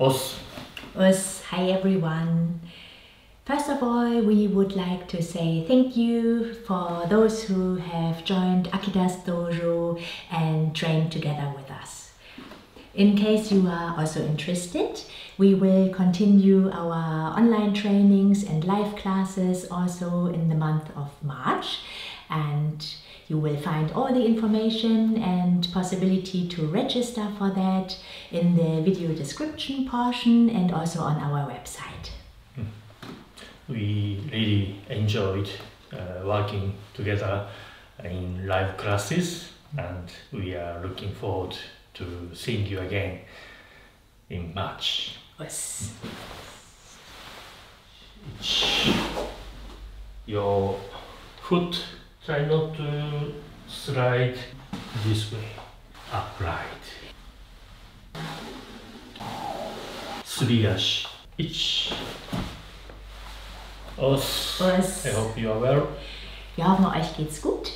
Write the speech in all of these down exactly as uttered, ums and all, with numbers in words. Os. Os, hi everyone. First of all, we would like to say thank you for those who have joined Akita's Dojo and trained together with us. In case you are also interested, we will continue our online trainings and live classes also in the month of March. And you will find all the information and possibility to register for that in the video description portion and also on our website. We really enjoyed uh, working together in live classes, and we are looking forward to seeing you again in March. Yes. Your foot, try not to slide this way, upright. Suri ashi. Ich. Os. Os. I hope you are well. Wir hoffen, euch geht's gut.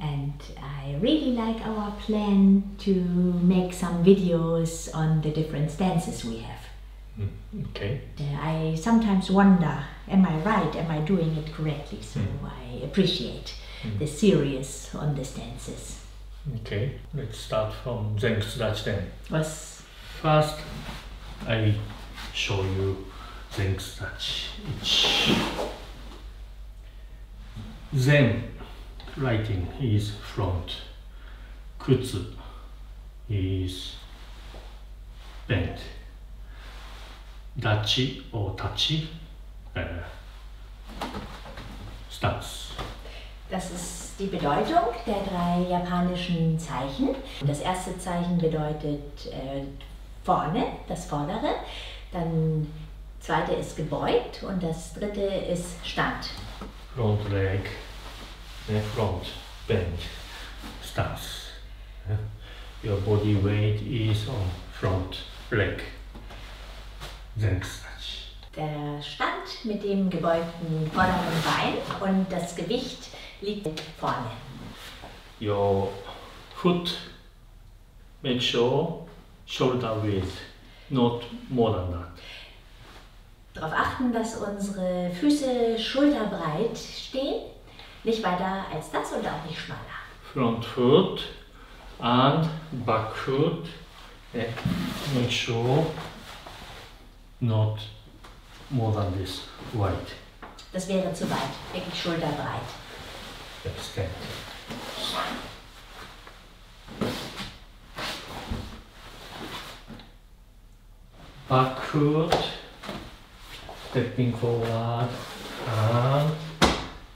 And I really like our plan to make some videos on the different stances we have. Okay. I sometimes wonder, am I right? Am I doing it correctly? So mm. I appreciate mm. the series on the stances. Okay, let's start from Zenkutsu dachi then. Yes. First, I show you Zenkutsu dachi. Zen, writing, is front. Kutsu is bent. Dachi or Tachi uh, Stance. Das ist die Bedeutung der drei japanischen Zeichen. Das erste Zeichen bedeutet äh, vorne, das vordere. Dann zweite ist gebeugt und das dritte ist Stand. Front leg, ne, front bend, stance. Your body weight is on front leg. Der Stand mit dem gebeugten vorderen Bein und das Gewicht liegt vorne. Your foot, make sure shoulder width, not more than that. Darauf achten, dass unsere Füße schulterbreit stehen, nicht weiter als das und auch nicht schmaler. Front foot and back foot, make sure not more than this, wide. Das wäre zu weit, wirklich schulterbreit. Extend. Backward, stepping forward, and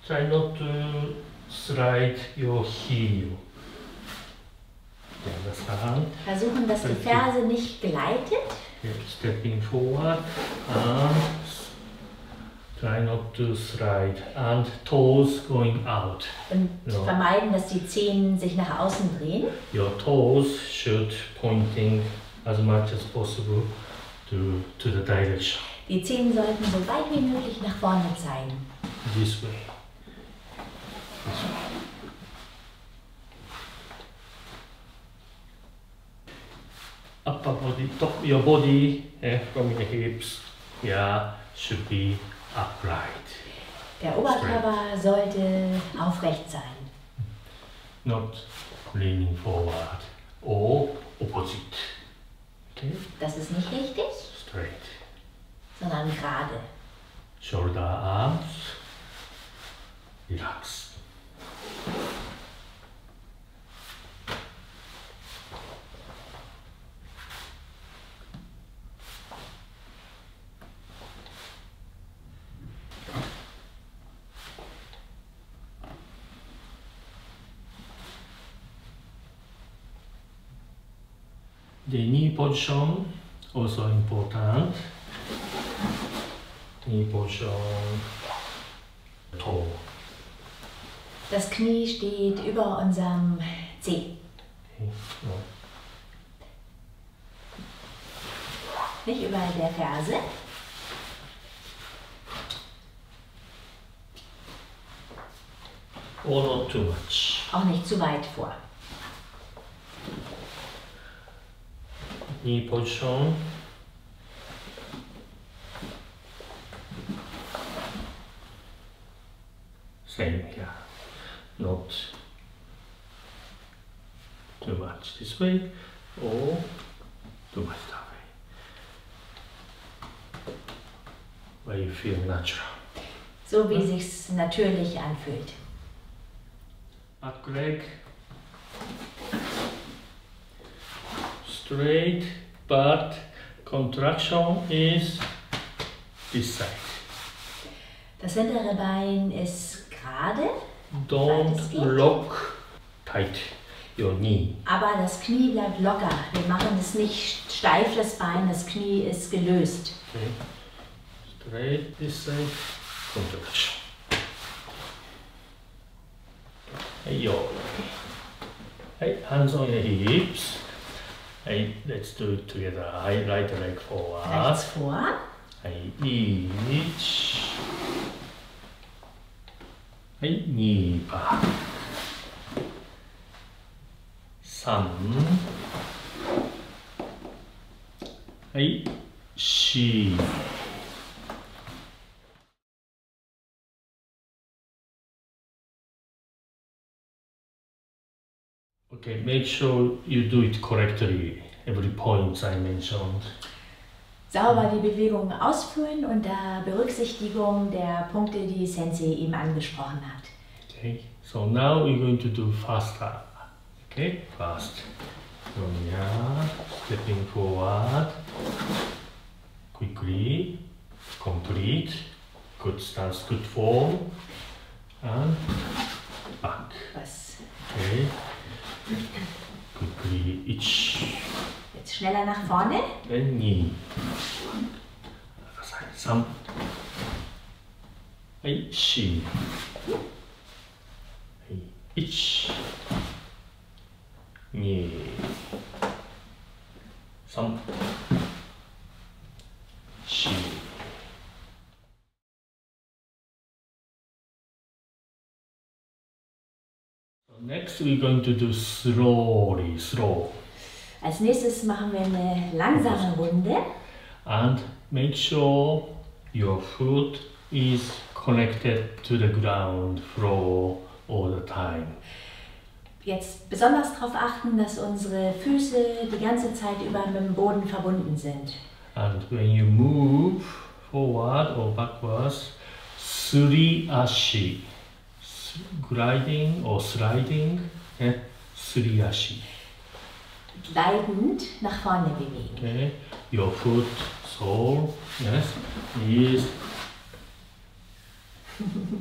try not to slide your heel. Versuchen, dass die Ferse nicht gleitet. Stepping forward and try not to slide and toes going out. Und no. Vermeiden, dass die Zehen sich nach außen drehen. Your toes should pointing as much as possible to, to the direction. Die Zehen sollten so weit wie möglich nach vorne zeigen. This way. This way. Upper body, top, your body eh, from your hips, yeah, should be upright. Der Oberkörper straight. Sollte aufrecht sein. Not leaning forward or opposite. Okay. Das ist nicht richtig. Straight. Sondern gerade. Shoulder arms, relax. The knee position also important. Knee position, toe. Das Knie steht über unserem Zeh. Okay. No. Nicht über der Ferse. Or not too much. Auch nicht zu weit vor. Knee position, same here. Not too much this way or too much that way. Where you feel natural. So wie hm? sich's natürlich anfühlt. Upgrade. Straight, but contraction is this side. Das hintere Bein ist gerade. Don't lock tight your knee. Aber das Knie bleibt locker. Wir machen es nicht steif, das Bein, das Knie ist gelöst. Okay. Straight, this side, contraction. Hey, hey, hands on the hips. Hey, let's do it together. Hey, right leg forward. Rechts vor. Hey, each. Hey, knee back. Sun. Hey, she. Okay, make sure you do it correctly, every point I mentioned. Sauber die Bewegungen ausführen unter Berücksichtigung der Punkte, die Sensei eben angesprochen hat. Okay, so now we're going to do faster. Okay, fast. Ronya, stepping forward. Quickly, complete. Good stance, good form. And back. Was? Okay. Quickly, each. Jetzt schneller nach vorne. Then knee. Some. Hey, she. Hey, each. Knee. Some. She. Next we're going to do slowly, slow. Als nächstes machen wir eine langsame Runde. And make sure your foot is connected to the ground floor all the time. Jetzt besonders darauf achten, dass unsere Füße die ganze Zeit über mit dem Boden verbunden sind. And when you move forward or backwards, suri ashi. Gliding or sliding, eh? Suri ashi. Gleitend nach vorne bewegen. Okay. Your foot, sole, yes, is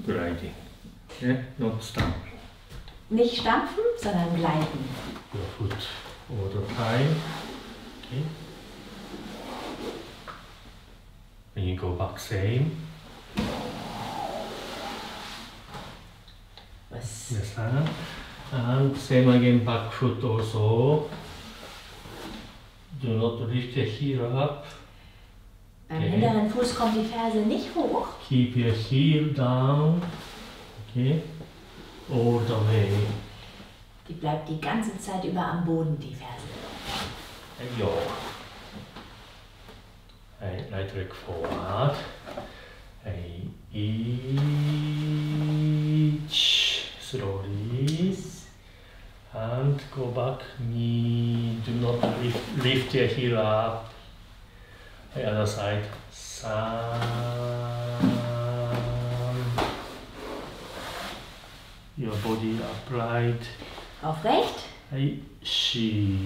gliding, eh? Not stamping. Nicht stampfen, sondern gleiten. Your foot all the time. Okay. When you go back, same. Yes, huh? And same again, back foot also. Do not lift the heel up. Beim okay. hinteren Fuß kommt die Ferse nicht hoch. Keep your heel down. Okay. All the way. Die bleibt die ganze Zeit über am Boden, die Ferse. And yo. Hey, right leg forward. Hey, each. Slowly and go back, knee, do not lift, lift your heel up. The other side, sun. Your body upright. Aufrecht. Hey, she.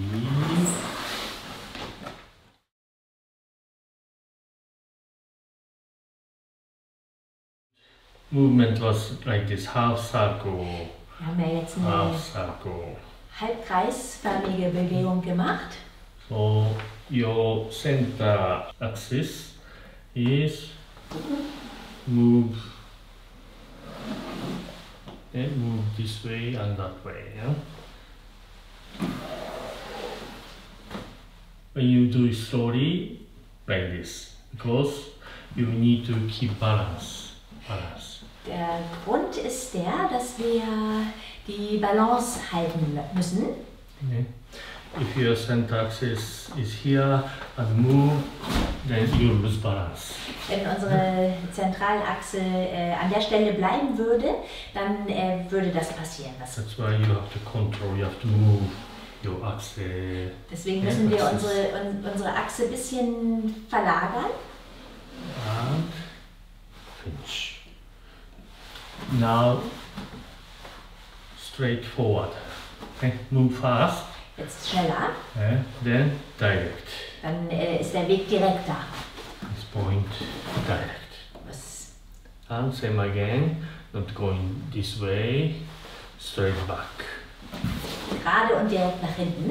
Movement was like this half circle. Wir haben ja jetzt eine halbkreisförmige Bewegung gemacht. So your center axis is move, okay, move this way and that way. Yeah? When you do it slowly, like this, because you need to keep balance. Balance. Der Grund ist der, dass wir die Balance halten müssen. Okay. If your center axis is here and move Wenn unsere Zentralachse äh, an der Stelle bleiben würde, dann äh, würde das passieren. Das That's why you have to control, you have to move your axis. Deswegen müssen wir unsere, un, unsere Achse ein bisschen verlagern. And pinch. Now straight forward. Okay, move fast. Jetzt schneller. Yeah, then direct. Dann äh, ist der Weg direkt da. This point direct. Was? And same again. Not going this way. Straight back. Gerade und direkt nach hinten.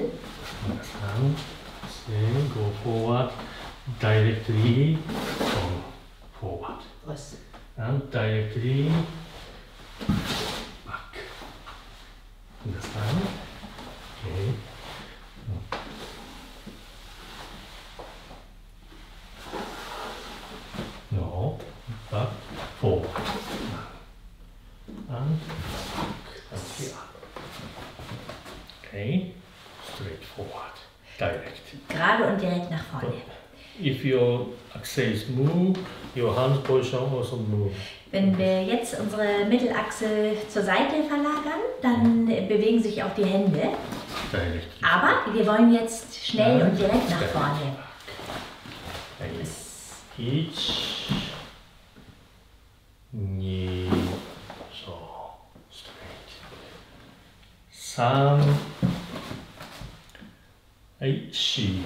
And then go forward. Directly forward. Was? And directly back. Understand? Okay. No, back, forward, and back, here. Okay, straight forward, direct. Gerade und direkt nach vorne. If your axis move, your hand position also move. Wenn wir jetzt unsere Mittelachse zur Seite verlagern, dann bewegen sich auch die Hände. Aber wir wollen jetzt schnell und direkt nach vorne. Each, knee, so, straight. Sam, Aichi.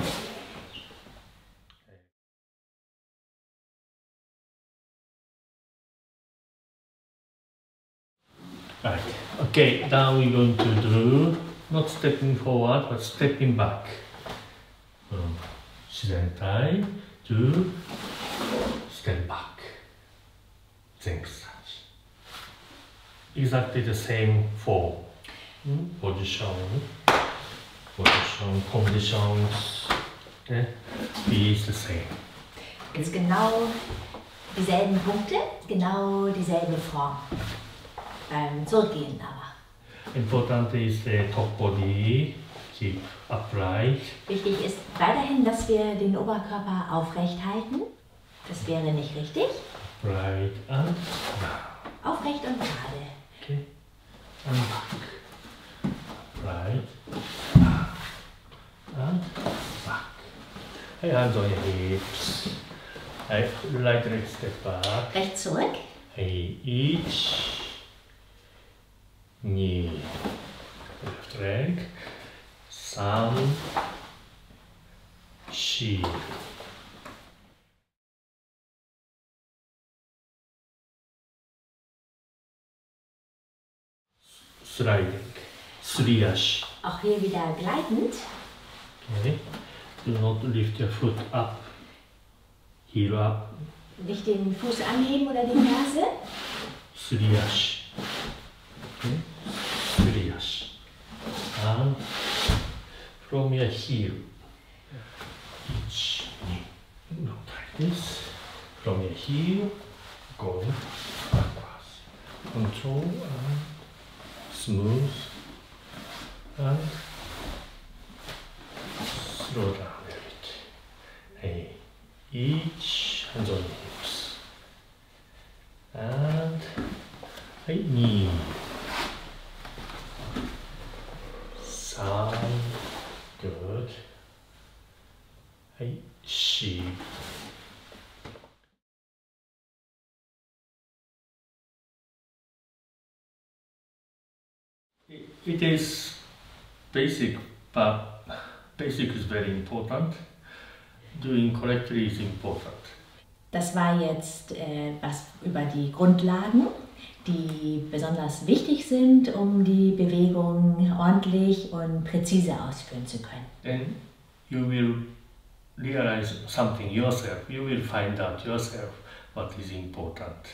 Right. Okay, now we're going to do not stepping forward but stepping back. From Shizentai to step back. Zenkutsu dachi. Exactly the same form. Hmm? Position, position, conditions. Okay? Is the same. Ist genau dieselben Punkte, genau dieselbe Form. Ähm, zurückgehen aber. Important ist der Top Body, keep upright. Wichtig ist weiterhin, dass wir den Oberkörper aufrecht halten. Das wäre nicht richtig. Upright and down. Aufrecht und gerade. Okay. And back. Upright. Down. And back. Hey, hands on your hips. Hey, light right step back. Rechts zurück. Hey, each. Knee, left leg, Sam, Shi. Sliding, suri ashi. Auch hier wieder gleitend. Okay. Do not lift your foot up, heel up. Nicht den Fuß anheben oder die Ferse. Suri ashi. Okay. Suri ashi. And from your heel, each knee, not like this, from your heel, go backwards, control and smooth and slow down a bit. Hey, each hands on the hips and hey, knee. Sam, good. Hey, she. It is basic, but basic is very important. Doing correctly is important. Das war jetzt äh, was über die Grundlagen, die besonders wichtig sind, um die Bewegung ordentlich und präzise ausführen zu können. Then you will realize something yourself. You will find out yourself what is important.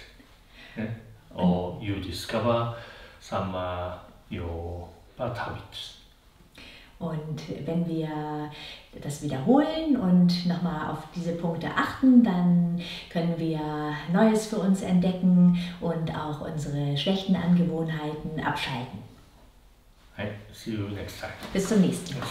Yeah? Or you discover some uh, your bad habits. Und wenn wir das wiederholen und nochmal auf diese Punkte achten, dann können wir Neues für uns entdecken und auch unsere schlechten Angewohnheiten abschalten. Bis zum nächsten Mal.